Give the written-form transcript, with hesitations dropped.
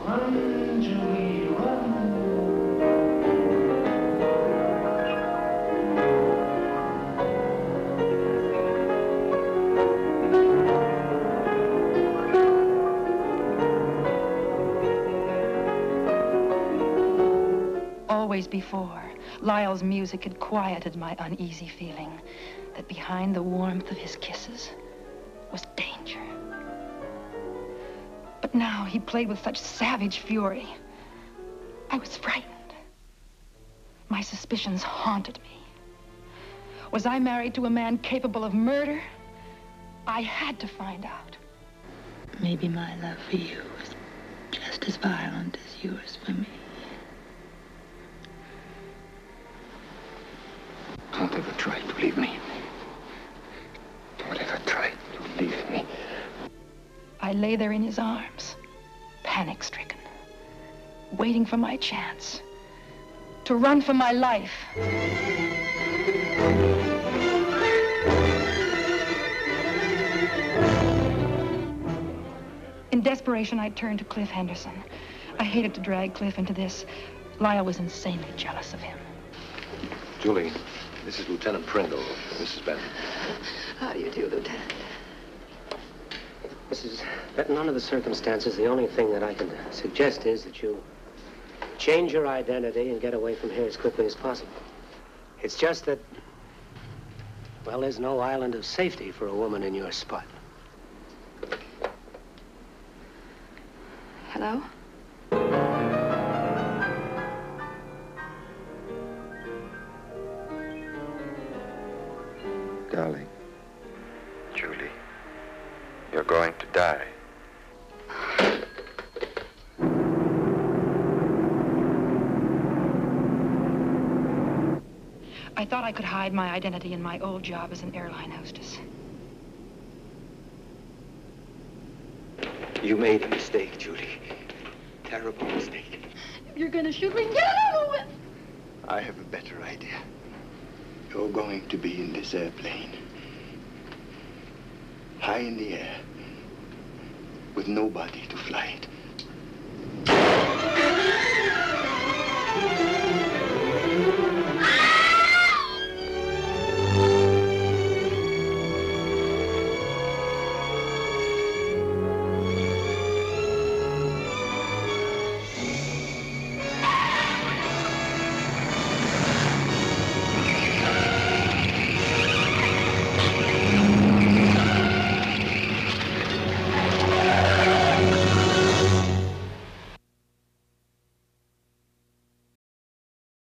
Run, Julie, run. Always before, Lyle's music had quieted my uneasy feeling that behind the warmth of his kisses was danger. But now he played with such savage fury. I was frightened. My suspicions haunted me. Was I married to a man capable of murder? I had to find out. Maybe my love for you was just as violent as yours for me. Don't ever try to leave me. Don't ever try to leave me. I lay there in his arms, panic-stricken, waiting for my chance to run for my life. In desperation, I turned to Cliff Henderson. I hated to drag Cliff into this. Lyle was insanely jealous of him. Julie. This is Lieutenant Pringle, Mrs. Benton. How do you do, Lieutenant? Mrs. Benton, under the circumstances, the only thing that I can suggest is that you change your identity and get away from here as quickly as possible. It's just that, well, there's no island of safety for a woman in your spot. Hello? Darling. Julie, you're going to die. I thought I could hide my identity in my old job as an airline hostess. You made a mistake, Julie. Terrible mistake. You're going to shoot me? Get it over with! I have a better idea. You're going to be in this airplane, high in the air, with nobody to fly it.